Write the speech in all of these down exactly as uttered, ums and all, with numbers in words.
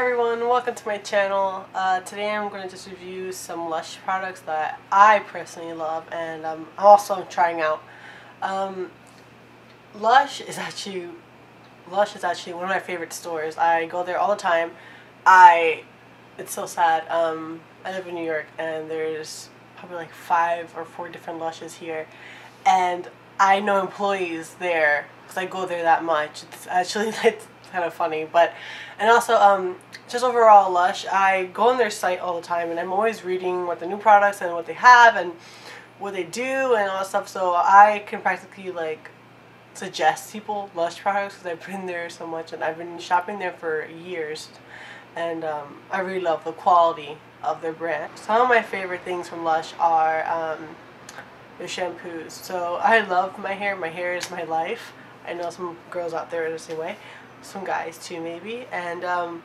Hi everyone, welcome to my channel. Uh, today I'm going to just review some Lush products that I personally love and I'm um, also trying out. Um, Lush is actually Lush is actually one of my favorite stores. I go there all the time. I it's so sad. Um, I live in New York and there's probably like five or four different Lushes here, and I know employees there because I go there that much. It's actually like kind of funny, but and also um just overall Lush, I go on their site all the time and I'm always reading what the new products and what they have and what they do and all that stuff, so I can practically like suggest people Lush products because I've been there so much and I've been shopping there for years, and um, I really love the quality of their brand. Some of my favorite things from Lush are um, their shampoos. So I love my hair. My hair is my life. I know some girls out there are the same way. Some guys too, maybe, and um,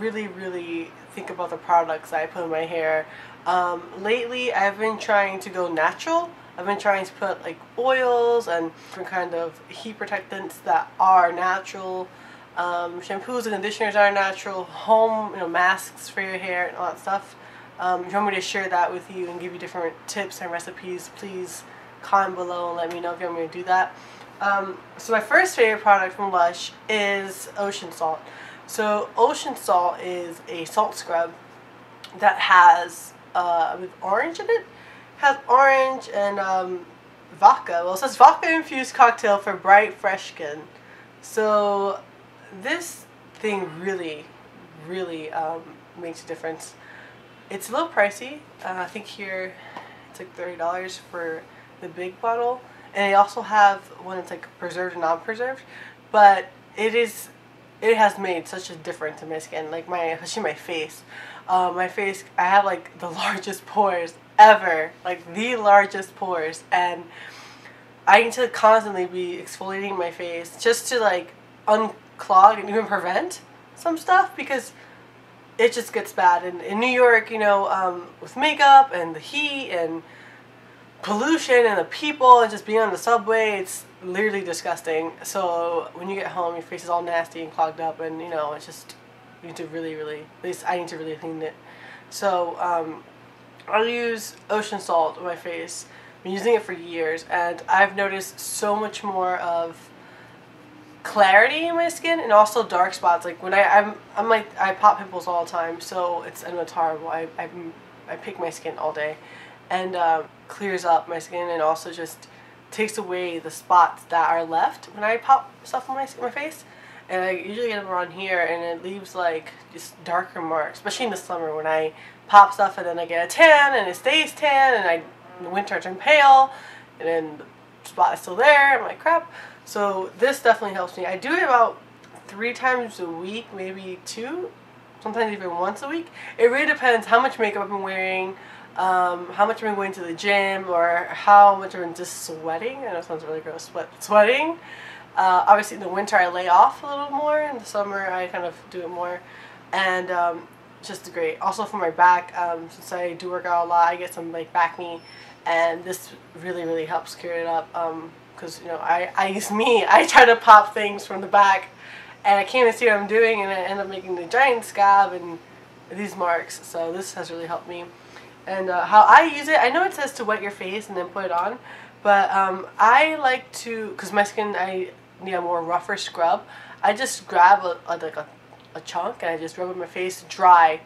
really really think about the products I put in my hair. Um, lately I've been trying to go natural. I've been trying to put like oils and different kind of heat protectants that are natural. Um, shampoos and conditioners are natural. Home, you know, masks for your hair and all that stuff. Um, if you want me to share that with you and give you different tips and recipes, please comment below and let me know if you want me to do that. Um, so my first favorite product from Lush is Ocean Salt. So Ocean Salt is a salt scrub that has uh, with orange in it. It has orange and um, vodka. Well, it says vodka infused cocktail for bright, fresh skin. So this thing really, really um, makes a difference. It's a little pricey. Uh, I think here it's like thirty dollars for the big bottle. And they also have one that's like preserved and non-preserved, but it is, it has made such a difference in my skin, like my, especially my face. Uh, my face, I have like the largest pores ever, like the largest pores, and I need to constantly be exfoliating my face just to like unclog and even prevent some stuff, because it just gets bad. And in New York, you know, um, with makeup and the heat and pollution and the people and just being on the subway, it's literally disgusting. So when you get home, your face is all nasty and clogged up, and you know, it's just, you need to really really at least I need to really clean it. So um, I'll use Ocean Salt on my face. I've been using it for years and I've noticed so much more of clarity in my skin, and also dark spots. Like when I, I'm, I'm like, I pop pimples all the time, so it's, and it's horrible. I, I, I pick my skin all day, and um, clears up my skin and also just takes away the spots that are left when I pop stuff on my, my face. And I usually get them around here, and it leaves like just darker marks, especially in the summer when I pop stuff and then I get a tan and it stays tan, and I, in the winter I turn pale and then the spot is still there. I'm like, crap. So this definitely helps me. I do it about three times a week, maybe two, sometimes even once a week. It really depends how much makeup I've been wearing, Um, how much I've been going to the gym, or how much I've been just sweating. I know it sounds really gross, but sweating. Uh, obviously in the winter I lay off a little more, in the summer I kind of do it more, and um, it's just great. Also for my back, um, since I do work out a lot, I get some like back knee, and this really really helps cure it up, because um, you know, I, I use me, I try to pop things from the back and I can't even see what I'm doing, and I end up making the giant scab and these marks. So this has really helped me. And uh, how I use it, I know it says to wet your face and then put it on, but um, I like to, because my skin, I need a more rougher scrub, I just grab a, a, like a, a chunk and I just rub it on my face dry,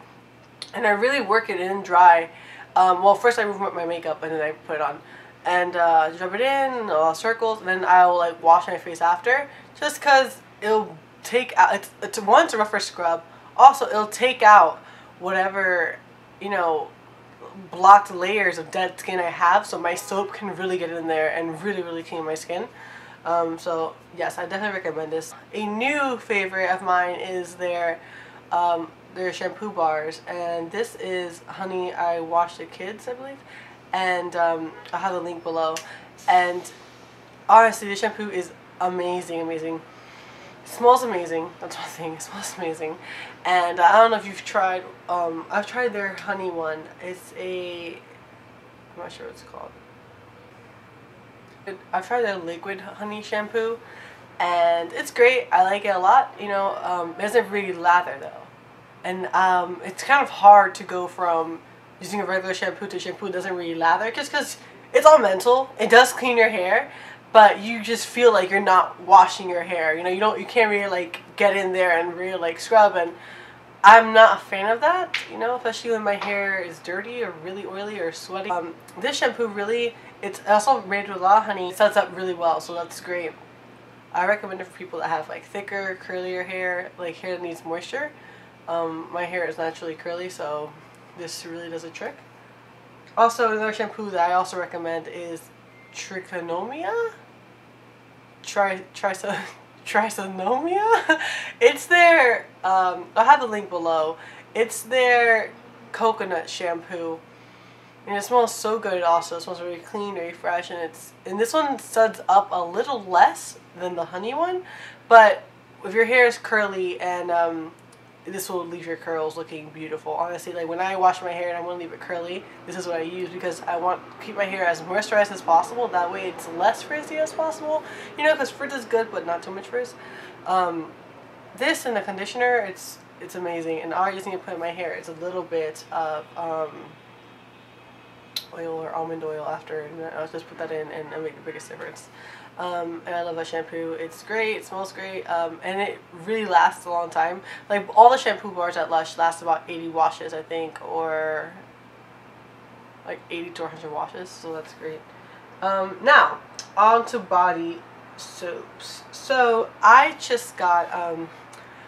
and I really work it in dry. Um, well, first I remove my makeup and then I put it on, and uh, just rub it in, all circles, and then I'll like wash my face after, just because it'll take out, it's, it's one, it's a rougher scrub, also it'll take out whatever, you know, blocked layers of dead skin I have, so my soap can really get in there and really really clean my skin. Um, so yes, I definitely recommend this. A new favorite of mine is their um, their shampoo bars, and this is Honey I Washed the Kids, I believe, and um, I'll have a link below. And honestly, this shampoo is amazing, amazing. It smells amazing. That's one thing. It smells amazing. And uh, I don't know if you've tried, um, I've tried their honey one. It's a, I'm not sure what it's called. It, I've tried their liquid honey shampoo, and it's great. I like it a lot. You know, um, it doesn't really lather though. And um, it's kind of hard to go from using a regular shampoo to shampoo that doesn't really lather, just because it's all mental. It does clean your hair, but you just feel like you're not washing your hair. You know, you don't, you can't really like get in there and really like scrub, and I'm not a fan of that. You know, especially when my hair is dirty or really oily or sweaty. Um, this shampoo really, it's also made with a lot of honey. It sets up really well, so that's great. I recommend it for people that have like thicker, curlier hair, like hair that needs moisture. Um, my hair is naturally curly, so this really does a trick. Also, another shampoo that I also recommend is Trichomania? Tri Trichomania? Trichomania? It's their, um, I'll have the link below. It's their coconut shampoo. And it smells so good also. It smells really clean, very fresh, and it's, and this one suds up a little less than the honey one, but if your hair is curly, and um, this will leave your curls looking beautiful. Honestly, like when I wash my hair and I want to leave it curly, this is what I use, because I want to keep my hair as moisturized as possible. That way it's less frizzy as possible. You know, because frizz is good, but not too much frizz. Um, this and the conditioner, it's it's amazing. And all I just need to put in my hair is a little bit of um, oil or almond oil after, and I'll just put that in and it'll make the biggest difference. Um, and I love that shampoo. It's great, it smells great, um, and it really lasts a long time. Like all the shampoo bars at Lush last about eighty washes, I think, or like eighty to one hundred washes, so that's great. Um, now, on to body soaps. So I just got, um,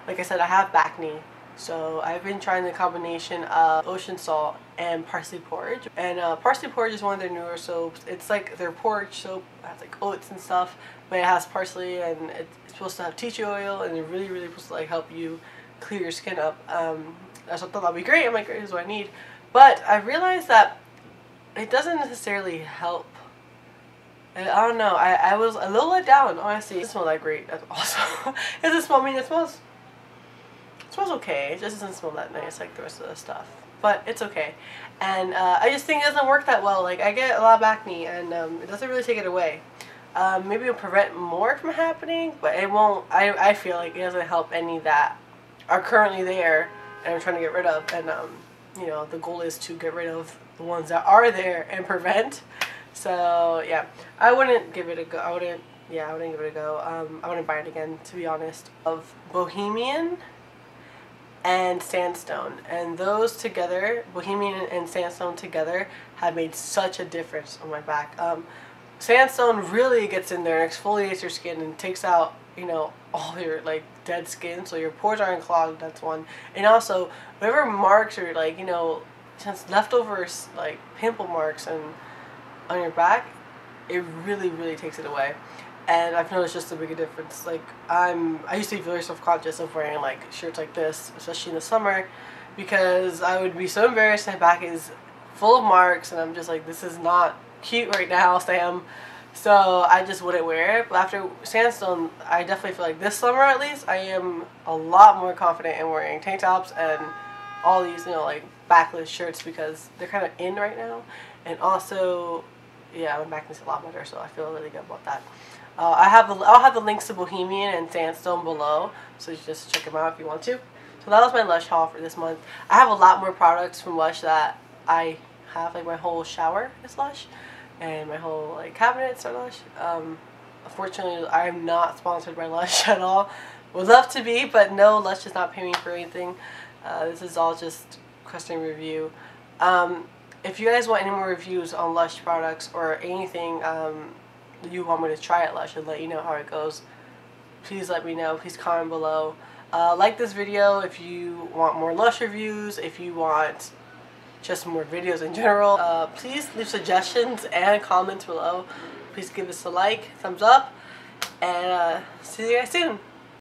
like I said, I have back knee. So I've been trying the combination of Ocean Salt and Parsley Porridge. And uh, Parsley Porridge is one of their newer soaps. It's like their porridge soap. It has like oats and stuff, but it has parsley, and it's supposed to have tea tree oil, and it really, really supposed to like help you clear your skin up. Um, I thought that'd be great. I'm like, great, this is what I need. But I realized that it doesn't necessarily help. I don't know. I, I was a little let down, honestly. It doesn't smell that great. That's awesome. It doesn't smell, I mean, it smells... It smells okay, it just doesn't smell that nice like the rest of the stuff, but it's okay. And uh, I just think it doesn't work that well. Like, I get a lot of acne, and um, it doesn't really take it away. Um, maybe it'll prevent more from happening, but it won't. I, I feel like it doesn't help any that are currently there and I'm trying to get rid of. And um, you know, the goal is to get rid of the ones that are there and prevent. So yeah, I wouldn't give it a go. I wouldn't, yeah, I wouldn't give it a go. um, I wouldn't buy it again, to be honest. Of Bohemian and Sandstone, and those together, Bohemian and Sandstone together, have made such a difference on my back. Um, Sandstone really gets in there and exfoliates your skin and takes out, you know, all your like dead skin, so your pores aren't clogged. That's one. And also, whatever marks or like, you know, since leftover like pimple marks and on your back, it really, really takes it away. And I've noticed just a big difference. Like, I'm, I used to be very self-conscious of wearing like shirts like this, especially in the summer, because I would be so embarrassed. My back is full of marks, and I'm just like, this is not cute right now, Sam. So I just wouldn't wear it. But after Sandstone, I definitely feel like this summer, at least, I am a lot more confident in wearing tank tops and all these, you know, like backless shirts, because they're kind of in right now. And also, yeah, my back is a lot better, so I feel really good about that. Uh, I have the, I'll have the links to Bohemian and Sandstone below, so you just check them out if you want to. So that was my Lush haul for this month. I have a lot more products from Lush that I have. Like, my whole shower is Lush, and my whole like cabinets are Lush. Um, unfortunately, I am not sponsored by Lush at all. Would love to be, but no, Lush does not pay me for anything. Uh, this is all just custom review. Um, if you guys want any more reviews on Lush products or anything, um, you want me to try it Lush and let you know how it goes, please let me know. Please comment below. Uh, like this video if you want more Lush reviews, if you want just more videos in general. Uh, please leave suggestions and comments below. Please give us a like, thumbs up, and uh, see you guys soon.